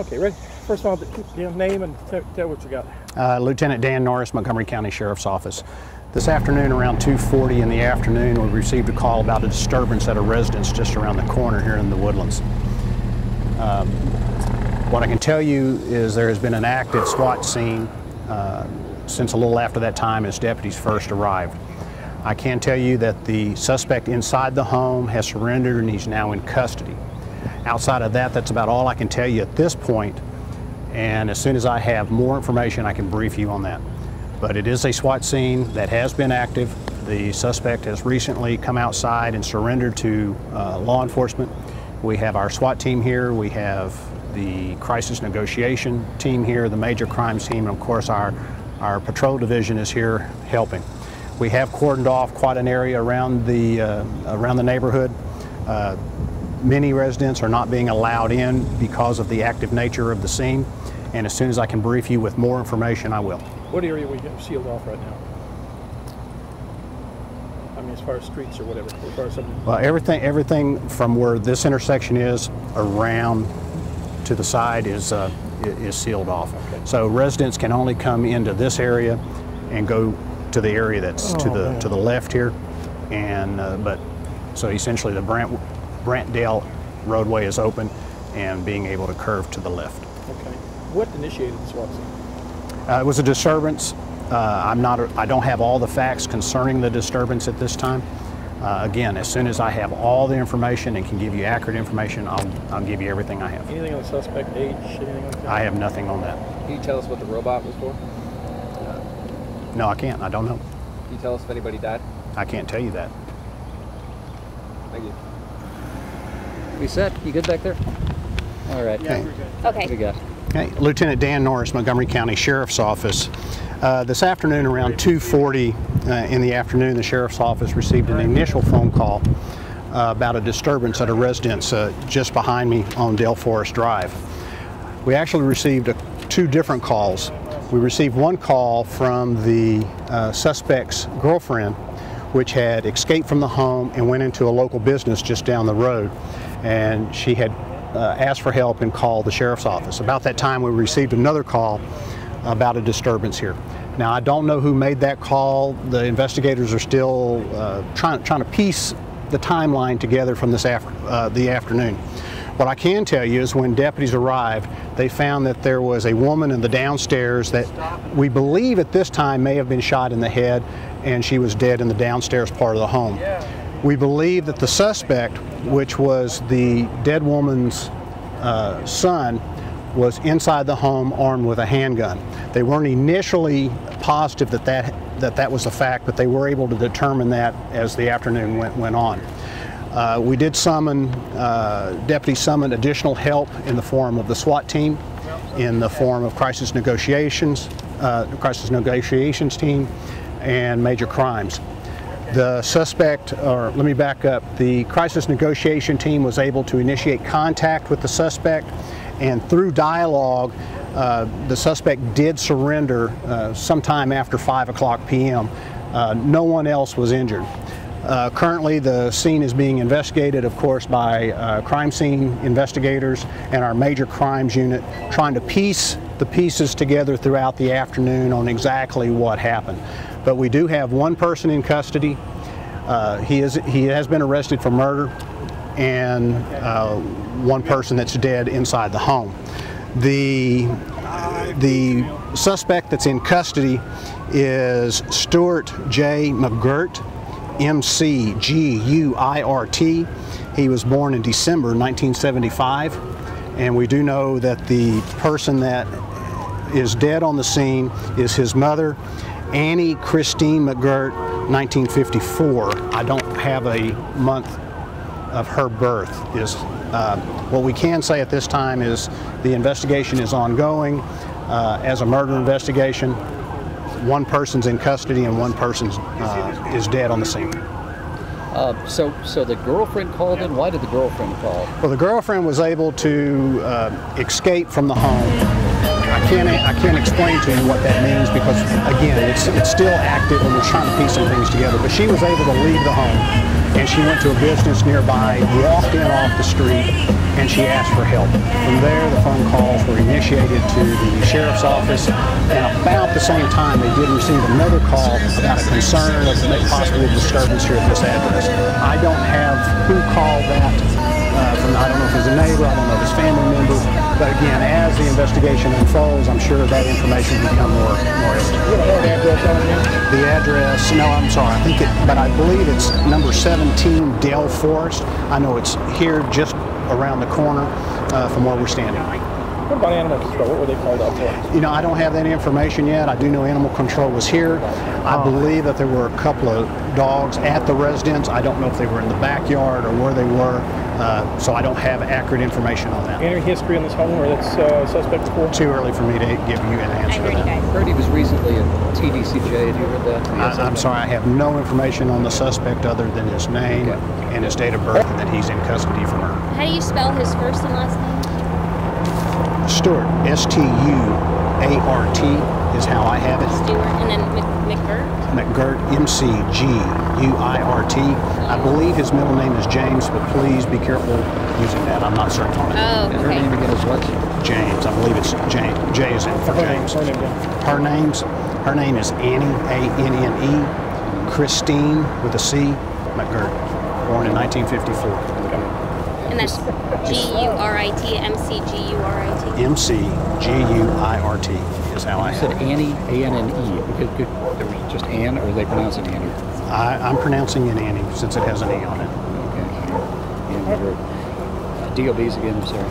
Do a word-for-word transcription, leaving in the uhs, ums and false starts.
Okay, ready? First of all, your name and tell, tell what you got. Uh, Lieutenant Dan Norris, Montgomery County Sheriff's Office. This afternoon, around two forty in the afternoon, we received a call about a disturbance at a residence just around the corner here in the Woodlands. Um, what I can tell you is there has been an active SWAT scene uh, since a little after that time as deputies first arrived. I can tell you that the suspect inside the home has surrendered and he's now in custody. Outside of that, that's about all I can tell you at this point, and as soon as I have more information, I can brief you on that. But it is a SWAT scene that has been active. The suspect has recently come outside and surrendered to uh, law enforcement. We have our SWAT team here, we have the crisis negotiation team here, the major crimes team, and of course our, our patrol division is here helping. We have cordoned off quite an area around the, uh, around the neighborhood. Uh, many residents are not being allowed in because of the active nature of the scene. And as soon as I can brief you with more information, I will. What area are we sealed off right now? I mean, as far as streets or whatever? As far as something. Well, everything, everything from where this intersection is around to the side is, uh, is sealed off. Okay. So residents can only come into this area and go to the area that's oh, to the man. to the left here, and uh, but so essentially the Brant Brantdale roadway is open and being able to curve to the left. Okay, what initiated the SWAT scene? Uh, it was a disturbance. Uh, I'm not. A, I don't have all the facts concerning the disturbance at this time. Uh, again, as soon as I have all the information and can give you accurate information, I'll I'll give you everything I have. Anything on the suspect age? Anything on that? I have nothing on that. Can you tell us what the robot was for? No, I can't. I don't know. Can you tell us if anybody died? I can't tell you that. Thank you. We set. You good back there? All right. Yeah, we're good. Okay. We got. Okay. Lieutenant Dan Norris, Montgomery County Sheriff's Office. Uh, this afternoon around two forty uh, in the afternoon, the Sheriff's Office received an initial phone call uh, about a disturbance at a residence uh, just behind me on Dellforest Drive. We actually received a, two different calls. We received one call from the uh, suspect's girlfriend, which had escaped from the home and went into a local business just down the road. And she had uh, asked for help and called the sheriff's office. About that time, we received another call about a disturbance here. Now, I don't know who made that call. The investigators are still uh, trying, trying to piece the timeline together from this af uh, the afternoon. What I can tell you is when deputies arrived, they found that there was a woman in the downstairs that we believe at this time may have been shot in the head, and she was dead in the downstairs part of the home. We believe that the suspect, which was the dead woman's uh, son, was inside the home armed with a handgun. They weren't initially positive that that, that, that was a fact, but they were able to determine that as the afternoon went, went on. Uh, we did summon, uh, deputies summoned additional help in the form of the SWAT team, in the form of crisis negotiations, uh, crisis negotiations team, and major crimes. The suspect, or let me back up, the crisis negotiation team was able to initiate contact with the suspect, and through dialogue, uh, the suspect did surrender uh, sometime after five o'clock p m Uh, no one else was injured. Uh, currently, the scene is being investigated, of course, by uh, crime scene investigators and our major crimes unit, trying to piece the pieces together throughout the afternoon on exactly what happened. But we do have one person in custody. Uh, he is he has been arrested for murder, and uh, one person that's dead inside the home. The the suspect that's in custody is Stuart J. McGuirt. M C G U I R T. He was born in December nineteen seventy-five, and we do know that the person that is dead on the scene is his mother, Annie Christine McGuirt, nineteen fifty-four. I don't have a month of her birth. Is uh, what we can say at this time is the investigation is ongoing uh, as a murder investigation. One person's in custody and one person uh, is dead on the scene. Uh, so, so the girlfriend called in? Why did the girlfriend call? Well, the girlfriend was able to uh, escape from the home. I can't, I can't explain to you what that means because, again, it's, it's still active and we're trying to piece some things together. But she was able to leave the home. and she went to a business nearby, walked in off the street, and she asked for help. From there, the phone calls were initiated to the sheriff's office, and about the same time, they did receive another call about a concern of a possible disturbance here at this address. I don't have who called that. Uh, from, I don't know if it was a neighbor, I don't know if it was family members, but again, as the investigation unfolds, I'm sure that information will become more, more evident. You have an address on there? The address, no, I'm sorry, I think it, but I believe it's number seventeen, Dellforest. I know it's here just around the corner uh, from where we're standing. What about animal control? What were they called out for? You know, I don't have that information yet. I do know animal control was here. I believe that there were a couple of dogs at the residence. I don't know if they were in the backyard or where they were, uh, so I don't have accurate information on that. Any history on this home where that's uh, suspect before? Too early for me to give you an answer to that. I heard he was recently at T D C J. Did you hear that? I, I'm sorry, I have no information on the suspect other than his name okay. and his date of birth and that he's in custody for murder. How do you spell his first and last name? Stuart, S T U A R T is how I have it. Stuart, and then McGuirt? McGuirt, M C G U I R T. I believe his middle name is James, but please be careful using that. I'm not certain on it. Oh, okay. And her name again is what? James. I believe it's James. J is in for James. Her name's, her name is Annie, A N N E, Christine, with a C, McGuirt, born in nineteen fifty-four. And that's G U R I T, M C G U R I T. M C G U I R T is how I said Annie, A N N E. Could, could, are we just Ann, or do they pronounce it Annie? I, I'm pronouncing it Annie since it has an E on it. Okay. And D O B's again, I'm sorry.